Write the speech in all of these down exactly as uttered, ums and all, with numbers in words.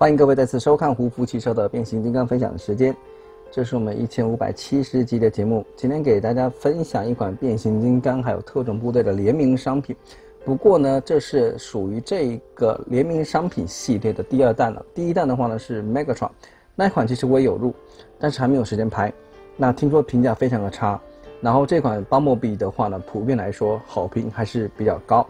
欢迎各位再次收看胡夫汽车的变形金刚分享时间，这是我们一千五百七十集的节目。今天给大家分享一款变形金刚还有特种部队的联名商品，不过呢，这是属于这个联名商品系列的第二弹了。第一弹的话呢是 Megatron， 那一款其实我也有入，但是还没有时间拍。那听说评价非常的差，然后这款巴莫比的话呢，普遍来说好评还是比较高。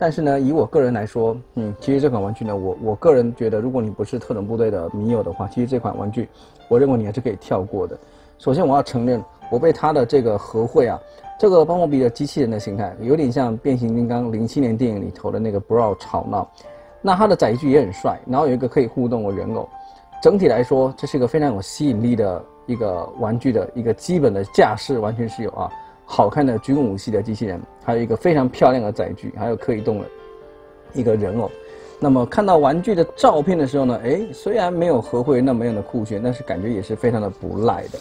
但是呢，以我个人来说，嗯，其实这款玩具呢，我我个人觉得，如果你不是特种部队的迷友的话，其实这款玩具，我认为你还是可以跳过的。首先，我要承认，我被它的这个合绘啊，这个巴莫比的机器人的形态，有点像变形金刚零七年电影里头的那个 Brawl 吵闹。那它的载具也很帅，然后有一个可以互动的人偶。整体来说，这是一个非常有吸引力的一个玩具的一个基本的架势，完全是有啊。 好看的军武系的机器人，还有一个非常漂亮的载具，还有可以动的一个人偶。那么看到玩具的照片的时候呢，哎，虽然没有合绘那么样的酷炫，但是感觉也是非常的不赖的。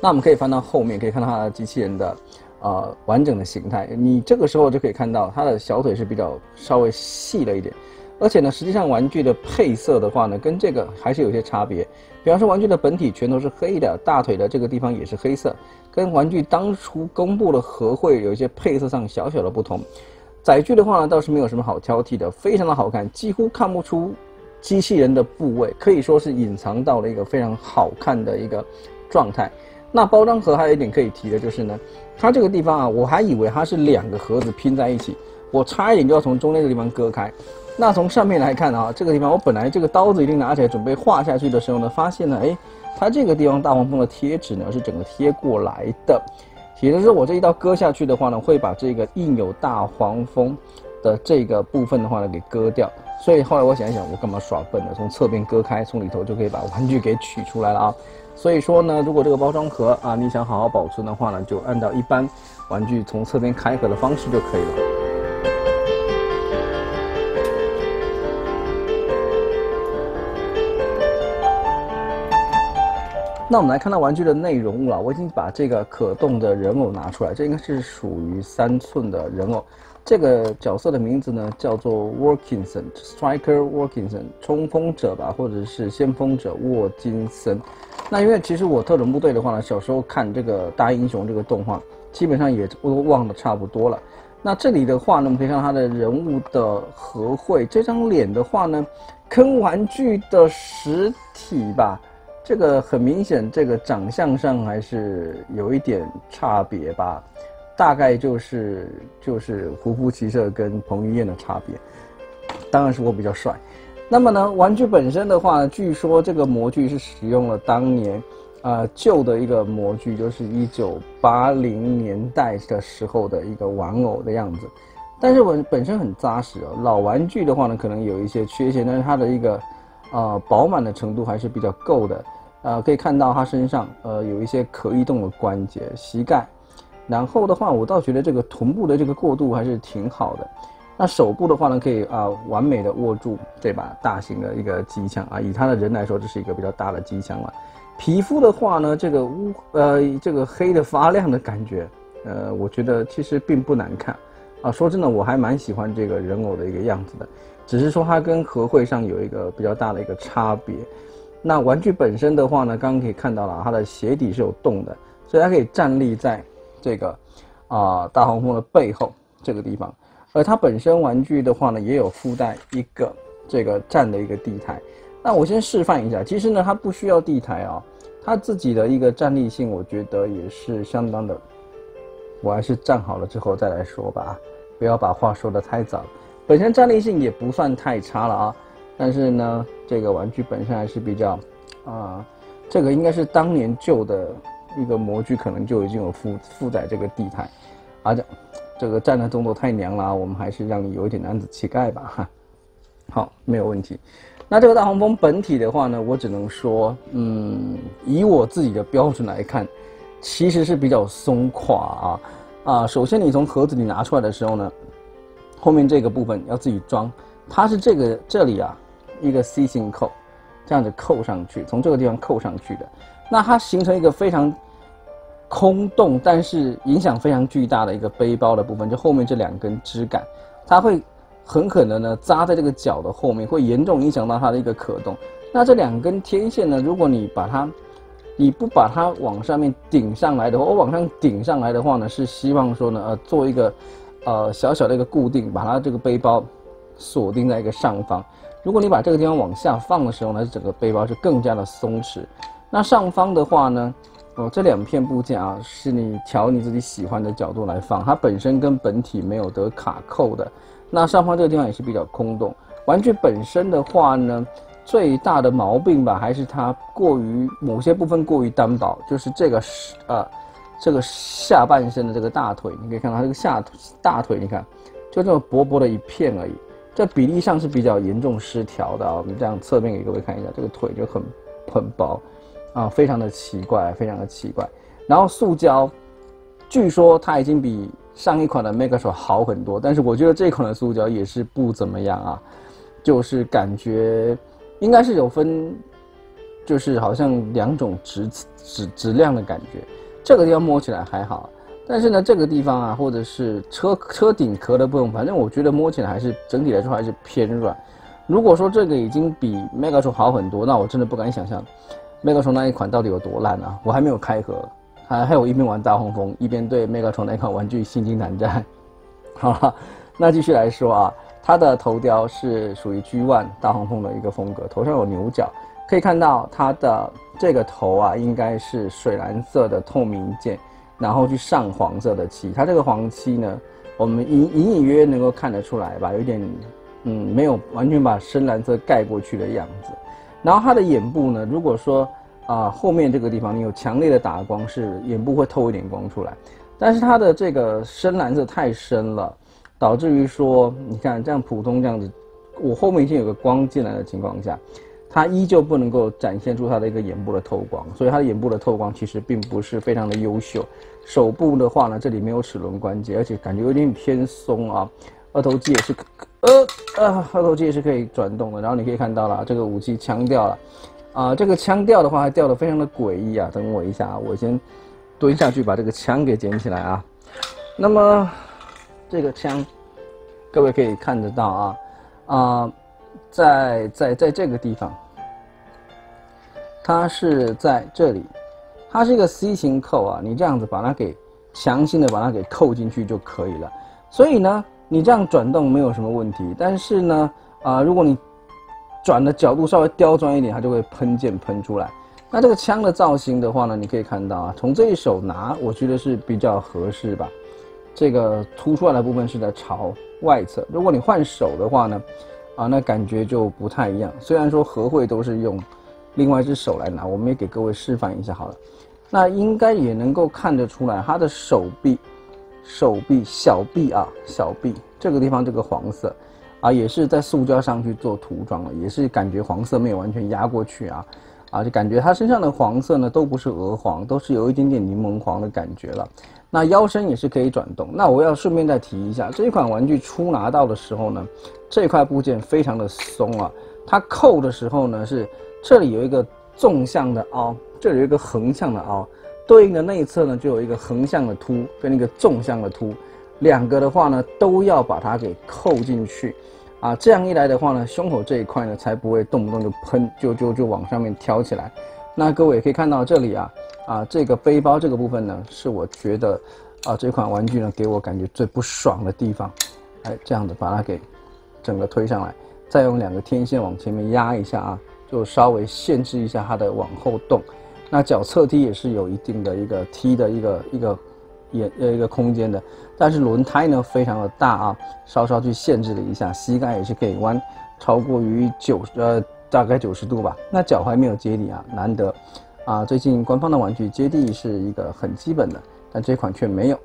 那我们可以翻到后面，可以看到它的机器人的呃完整的形态。你这个时候就可以看到它的小腿是比较稍微细了一点，而且呢，实际上玩具的配色的话呢，跟这个还是有些差别。比方说，玩具的本体全都是黑的，大腿的这个地方也是黑色。 跟玩具当初公布的合绘有一些配色上小小的不同，载具的话呢倒是没有什么好挑剔的，非常的好看，几乎看不出机器人的部位，可以说是隐藏到了一个非常好看的一个状态。那包装盒还有一点可以提的就是呢，它这个地方啊，我还以为它是两个盒子拼在一起，我差一点就要从中间的地方割开。那从上面来看啊，这个地方我本来这个刀子已经拿起来准备划下去的时候呢，发现呢，哎。 它这个地方大黄蜂的贴纸呢是整个贴过来的，也就是我这一刀割下去的话呢，会把这个印有大黄蜂的这个部分的话呢给割掉。所以后来我想一想，我干嘛耍笨呢？从侧边割开，从里头就可以把玩具给取出来了啊。所以说呢，如果这个包装盒啊你想好好保存的话呢，就按照一般玩具从侧边开盒的方式就可以了。 那我们来看到玩具的内容物了。我已经把这个可动的人偶拿出来，这应该是属于三寸的人偶。这个角色的名字呢叫做 Warrkinson Striker Warrkinson， 冲锋者吧，或者是先锋者沃金森。那因为其实我特种部队的话呢，小时候看这个大英雄这个动画，基本上也都忘得差不多了。那这里的话呢，我们可以看到他的人物的合绘，这张脸的话呢，跟玩具的实体吧。 这个很明显，这个长相上还是有一点差别吧，大概就是就是胡夫骑射跟彭于晏的差别，当然是我比较帅。那么呢，玩具本身的话，据说这个模具是使用了当年啊、呃、旧的一个模具，就是一九八零年代的时候的一个玩偶的样子，但是我本身很扎实哦。老玩具的话呢，可能有一些缺陷，但是它的一个。 呃，饱满的程度还是比较够的，呃，可以看到它身上呃有一些可移动的关节、膝盖，然后的话，我倒觉得这个臀部的这个过渡还是挺好的。那手部的话呢，可以啊、呃、完美的握住这把大型的一个机枪啊，以它的人来说，这是一个比较大的机枪了。皮肤的话呢，这个乌呃这个黑的发亮的感觉，呃，我觉得其实并不难看啊。说真的，我还蛮喜欢这个人偶的一个样子的。 只是说它跟合绘上有一个比较大的一个差别。那玩具本身的话呢，刚刚可以看到了，它的鞋底是有洞的，所以它可以站立在这个啊、呃、大黄蜂的背后这个地方。而它本身玩具的话呢，也有附带一个这个站的一个地台。那我先示范一下，其实呢它不需要地台啊、哦，它自己的一个站立性，我觉得也是相当的。我还是站好了之后再来说吧，不要把话说得太早。 本身站立性也不算太差了啊，但是呢，这个玩具本身还是比较，啊、呃，这个应该是当年旧的一个模具，可能就已经有附附载这个地台，啊，这这个站的动作太娘了啊，我们还是让你有一点男子气概吧哈。好，没有问题。那这个大黄蜂本体的话呢，我只能说，嗯，以我自己的标准来看，其实是比较松垮啊啊。首先你从盒子里拿出来的时候呢。 后面这个部分要自己装，它是这个这里啊，一个 C 型扣，这样子扣上去，从这个地方扣上去的。那它形成一个非常空洞，但是影响非常巨大的一个背包的部分，就后面这两根枝杆，它会很可能呢扎在这个脚的后面，会严重影响到它的一个可动。那这两根天线呢，如果你把它，你不把它往上面顶上来的话，我往上顶上来的话呢，是希望说呢，呃，做一个呃小小的一个固定，把它这个背包锁定在一个上方。如果你把这个地方往下放的时候呢，整个背包是更加的松弛。那上方的话呢？ 哦，这两片部件啊，是你调你自己喜欢的角度来放，它本身跟本体没有得卡扣的。那上方这个地方也是比较空洞。玩具本身的话呢，最大的毛病吧，还是它过于某些部分过于单薄，就是这个呃，这个下半身的这个大腿，你可以看到它这个下大腿，你看就这么薄薄的一片而已，这比例上是比较严重失调的啊。我们这样侧面给各位看一下，这个腿就很很薄。 啊，非常的奇怪，非常的奇怪。然后塑胶，据说它已经比上一款的 Megatron 好很多，但是我觉得这款的塑胶也是不怎么样啊，就是感觉应该是有分，就是好像两种质质质量的感觉。这个地方摸起来还好，但是呢，这个地方啊，或者是车车顶壳的部分，反正我觉得摸起来还是整体来说还是偏软。如果说这个已经比 Megatron 好很多，那我真的不敢想象。 Megatron 那一款到底有多烂啊！我还没有开盒，还还有一边玩大黄蜂，一边对 Megatron 那款玩具心惊胆战。好了，那继续来说啊，它的头雕是属于 G 一 大黄蜂的一个风格，头上有牛角，可以看到它的这个头啊，应该是水蓝色的透明件，然后去上黄色的漆。它这个黄漆呢，我们隐隐隐约约能够看得出来吧，有点嗯，没有完全把深蓝色盖过去的样子。 然后它的眼部呢，如果说啊、呃、后面这个地方你有强烈的打光，是眼部会透一点光出来，但是它的这个深蓝色太深了，导致于说你看这样普通这样子，我后面已经有个光进来的情况下，它依旧不能够展现出它的一个眼部的透光，所以它的眼部的透光其实并不是非常的优秀。手部的话呢，这里没有齿轮关节，而且感觉有点偏松啊。 二头肌也是，呃呃，二头肌也是可以转动的。然后你可以看到了，这个武器腔调了，啊、呃，这个腔调的话还调得非常的诡异啊。等我一下啊，我先蹲下去把这个枪给捡起来啊。那么这个枪，各位可以看得到啊，啊、呃，在在在这个地方，它是在这里，它是一个 C 型扣啊。你这样子把它给强行的把它给扣进去就可以了。所以呢。 你这样转动没有什么问题，但是呢，啊、呃，如果你转的角度稍微刁钻一点，它就会喷溅喷出来。那这个枪的造型的话呢，你可以看到啊，从这一手拿，我觉得是比较合适吧。这个凸出来的部分是在朝外侧，如果你换手的话呢，啊、呃，那感觉就不太一样。虽然说和会都是用另外一只手来拿，我们也给各位示范一下好了。那应该也能够看得出来，它的手臂。 手臂、小臂啊，小臂这个地方这个黄色，啊，也是在塑胶上去做涂装了，也是感觉黄色没有完全压过去啊，啊，就感觉它身上的黄色呢都不是鹅黄，都是有一点点柠檬黄的感觉了。那腰身也是可以转动。那我要顺便再提一下，这一款玩具初拿到的时候呢，这块部件非常的松啊，它扣的时候呢是这里有一个纵向的凹，这里有一个横向的凹。 对应的内侧呢，就有一个横向的凸跟一个纵向的凸，两个的话呢，都要把它给扣进去，啊，这样一来的话呢，胸口这一块呢，才不会动不动就喷，就就就往上面挑起来。那各位也可以看到这里啊，啊，这个背包这个部分呢，是我觉得啊这款玩具呢给我感觉最不爽的地方。哎，这样子把它给整个推上来，再用两个天线往前面压一下啊，就稍微限制一下它的往后动。 那脚侧踢也是有一定的一个踢的一个一个也呃一个空间的，但是轮胎呢非常的大啊，稍稍去限制了一下，膝盖也是可以弯超过于九呃大概九十度吧。那脚踝没有接地啊，难得啊！最近官方的玩具接地是一个很基本的，但这款却没有。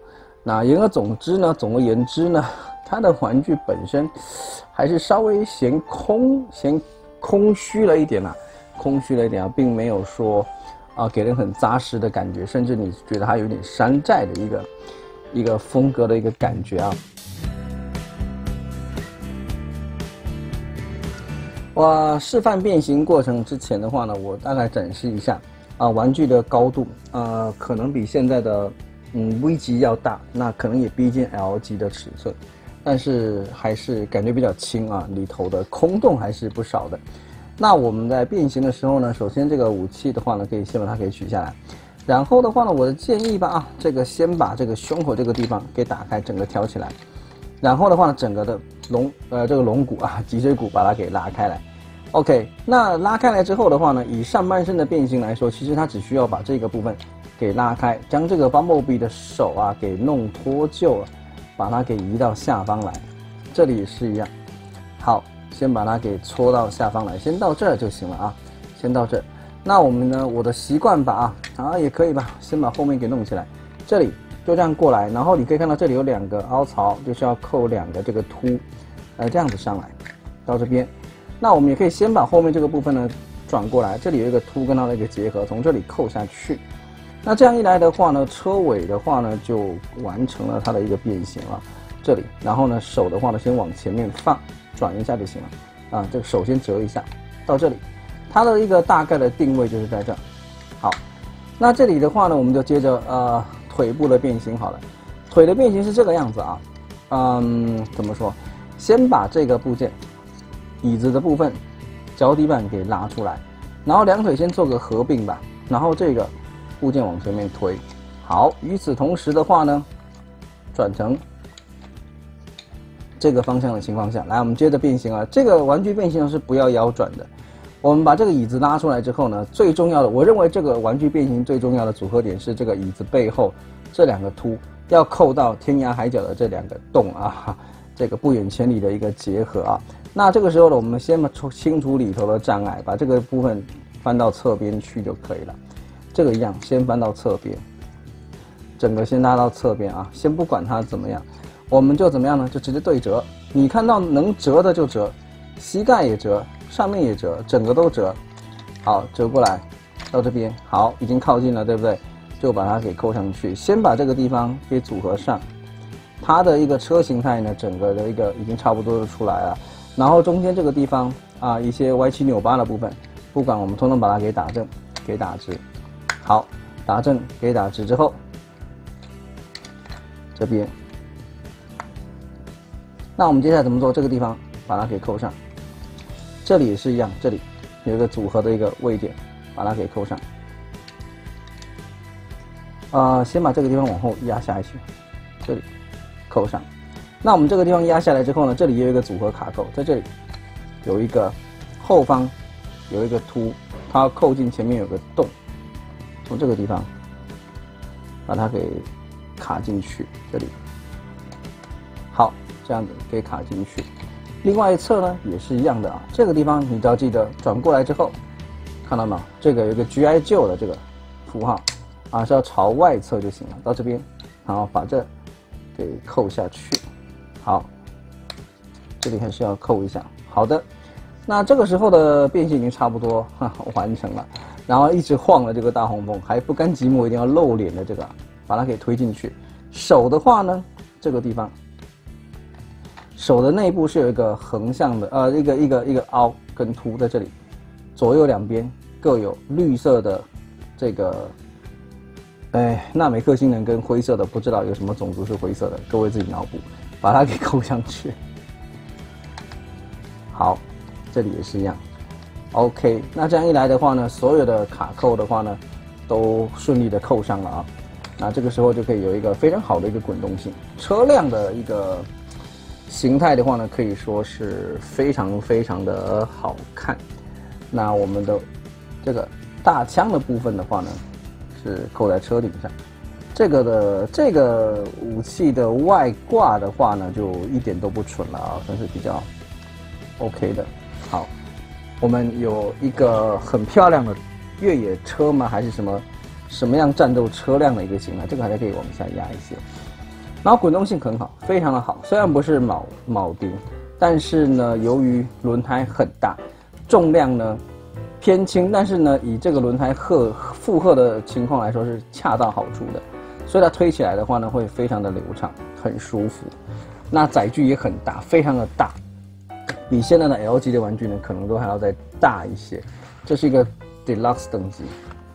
那言而总之呢，总而言之呢，它的玩具本身还是稍微嫌空嫌空虚了一点啊，空虚了一点啊，并没有说。 啊，给人很扎实的感觉，甚至你觉得它有点山寨的一个一个风格的一个感觉啊！我示范变形过程之前的话呢，我大概展示一下啊，玩具的高度，呃，可能比现在的嗯 V 级要大，那可能也逼近 L 级的尺寸，但是还是感觉比较轻啊，里头的空洞还是不少的。那我们在变形的时候呢，首先这个武器的话呢，可以先把它给取下来，然后的话呢，我的建议吧啊，这个先把这个胸口这个地方给打开，整个挑起来，然后的话呢，整个的龙呃这个龙骨啊脊椎骨把它给拉开来。 OK， 那拉开来之后的话呢，以上半身的变形来说，其实它只需要把这个部分给拉开，将这个Bumblebee的手啊给弄脱臼了，把它给移到下方来，这里也是一样。好，先把它给搓到下方来，先到这儿就行了啊，先到这儿。那我们呢，我的习惯吧啊，啊也可以吧，先把后面给弄起来，这里就这样过来，然后你可以看到这里有两个凹槽，就是要扣两个这个凸，呃这样子上来，到这边。 那我们也可以先把后面这个部分呢转过来，这里有一个凸跟它的一个结合，从这里扣下去。那这样一来的话呢，车尾的话呢就完成了它的一个变形了。这里，然后呢手的话呢先往前面放，转一下就行了。啊，这个手先折一下，到这里，它的一个大概的定位就是在这儿。好，那这里的话呢，我们就接着呃腿部的变形好了。腿的变形是这个样子啊，嗯，怎么说？先把这个部件。 椅子的部分，脚底板给拉出来，然后两腿先做个合并吧，然后这个部件往前面推。好，与此同时的话呢，转成这个方向的情况下，来我们接着变形啊。这个玩具变形是不要腰转的。我们把这个椅子拉出来之后呢，最重要的，我认为这个玩具变形最重要的组合点是这个椅子背后这两个凸要扣到天涯海角的这两个洞啊，这个不远千里的一个结合啊。 那这个时候呢，我们先清除里头的障碍，把这个部分翻到侧边去就可以了。这个一样，先翻到侧边，整个先拉到侧边啊，先不管它怎么样，我们就怎么样呢？就直接对折。你看到能折的就折，膝盖也折，上面也折，整个都折。好，折过来，到这边，好，已经靠近了，对不对？就把它给扣上去，先把这个地方给组合上。它的一个车形态呢，整个的一个已经差不多就出来了。 然后中间这个地方啊，一些歪七扭八的部分，不管我们通通把它给打正，给打直。好，打正给打直之后，这边，那我们接下来怎么做？这个地方把它给扣上，这里也是一样，这里有一个组合的一个位点，把它给扣上。啊、呃，先把这个地方往后压下去，这里扣上。 那我们这个地方压下来之后呢，这里也有一个组合卡扣，在这里有一个后方有一个凸，它要扣进前面有个洞，从这个地方把它给卡进去，这里好，这样子给卡进去。另外一侧呢也是一样的啊，这个地方你只要记得转过来之后，看到没有？这个有一个 G I Joe 的这个符号啊，是要朝外侧就行了，到这边，然后把这给扣下去。 好，这里还是要扣一下。好的，那这个时候的变形已经差不多哈完成了，然后一直晃了这个大黄蜂，还不甘寂寞，一定要露脸的这个，把它给推进去。手的话呢，这个地方，手的内部是有一个横向的，呃，一个一个一个凹跟凸在这里，左右两边各有绿色的这个。 哎，纳美克星人跟灰色的，不知道有什么种族是灰色的，各位自己脑补，把它给扣上去。好，这里也是一样。OK， 那这样一来的话呢，所有的卡扣的话呢，都顺利的扣上了啊。那这个时候就可以有一个非常好的一个滚动性。车辆的一个形态的话呢，可以说是非常非常的好看。那我们的这个大枪的部分的话呢？ 是扣在车顶上，这个的这个武器的外挂的话呢，就一点都不蠢了啊，算是比较 OK 的。好，我们有一个很漂亮的越野车吗？还是什么什么样战斗车辆的一个型啊？这个还可以往下压一些，然后滚动性很好，非常的好。虽然不是铆铆钉，但是呢，由于轮胎很大，重量呢。 偏轻，但是呢，以这个轮胎荷负荷的情况来说是恰到好处的，所以它推起来的话呢，会非常的流畅，很舒服。那载具也很大，非常的大，比现在的 L G 的玩具呢，可能都还要再大一些。这是一个 Deluxe 等级，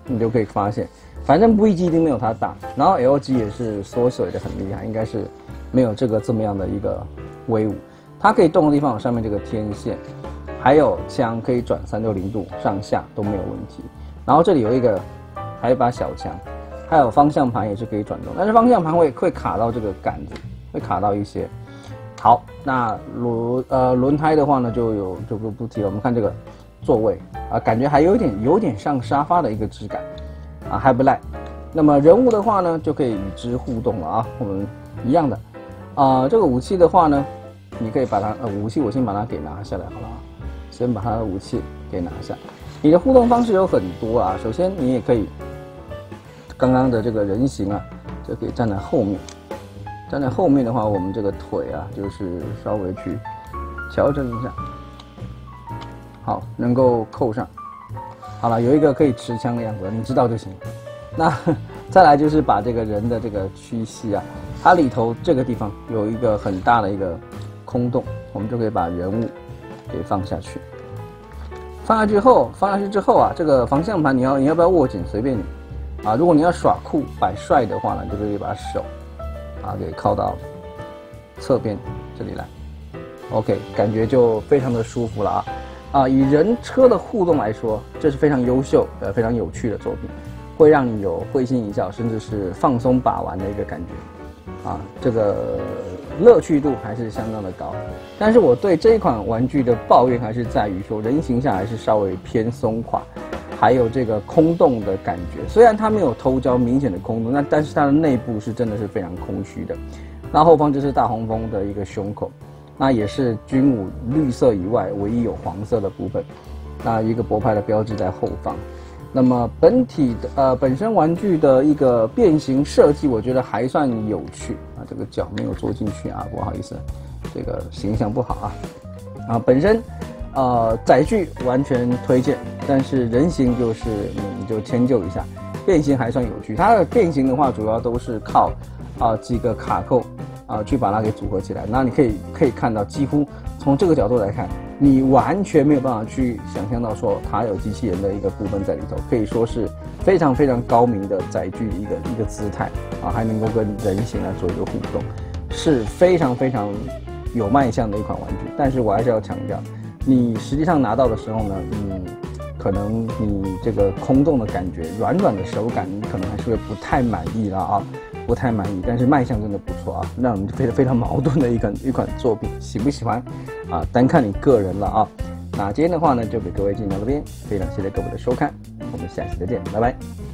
你就可以发现，反正V G一定没有它大，然后 L G 也是缩水的很厉害，应该是没有这个这么样的一个威武。它可以动的地方有上面这个天线。还有枪可以转三百六十度上下都没有问题。然后这里有一个，还有一把小枪，还有方向盘也是可以转动，但是方向盘会会卡到这个杆子，会卡到一些。好，那轮呃轮胎的话呢，就有就不不提了。我们看这个座位啊、呃，感觉还有点有点像沙发的一个质感啊，还不赖。那么人物的话呢，就可以与之互动了啊，我们一样的。啊、呃，这个武器的话呢，你可以把它呃武器我先把它给拿下来好了啊，先把它的武器给拿下。你的互动方式有很多啊，首先你也可以，刚刚的这个人形啊，就可以站在后面。站在后面的话，我们这个腿啊，就是稍微去调整一下，好，能够扣上。好了，有一个可以持枪的样子，你知道就行。那再来就是把这个人的这个屈膝啊，它里头这个地方有一个很大的一个空洞，我们就可以把人物给放下去。放下去后，放下去之后啊，这个方向盘你要你要不要握紧，随便你啊。如果你要耍酷摆帅的话呢，就可以把手啊给靠到侧边这里来。OK， 感觉就非常的舒服了啊啊！以人车的互动来说，这是非常优秀呃非常有趣的作品。会让你有会心一笑，甚至是放松把玩的一个感觉，啊，这个乐趣度还是相当的高。但是我对这一款玩具的抱怨还是在于说，人形象还是稍微偏松垮，还有这个空洞的感觉。虽然它没有偷胶明显的空洞，那但是它的内部是真的是非常空虚的。那后方就是大黄蜂的一个胸口，那也是军武绿色以外唯一有黄色的部分，那一个博派的标志在后方。那么本体的呃本身玩具的一个变形设计，我觉得还算有趣啊。这个脚没有坐进去啊，不好意思，这个形象不好啊。啊，本身呃载具完全推荐，但是人形就是你就迁就一下，变形还算有趣。它的变形的话，主要都是靠啊、呃、几个卡扣啊、呃、去把它给组合起来。那你可以可以看到，几乎从这个角度来看。你完全没有办法去想象到说它有机器人的一个部分在里头，可以说是非常非常高明的载具一个一个姿态啊，还能够跟人形来做一个互动，是非常非常有卖相的一款玩具。但是我还是要强调，你实际上拿到的时候呢，嗯，可能你这个空洞的感觉、软软的手感，你可能还是会不太满意了啊，不太满意。但是卖相真的不错啊，让人非常非常矛盾的一款一款作品，喜不喜欢？啊，单看你个人了啊。那今天的话呢，就给各位进行到这边，非常谢谢各位的收看，我们下期再见，拜拜。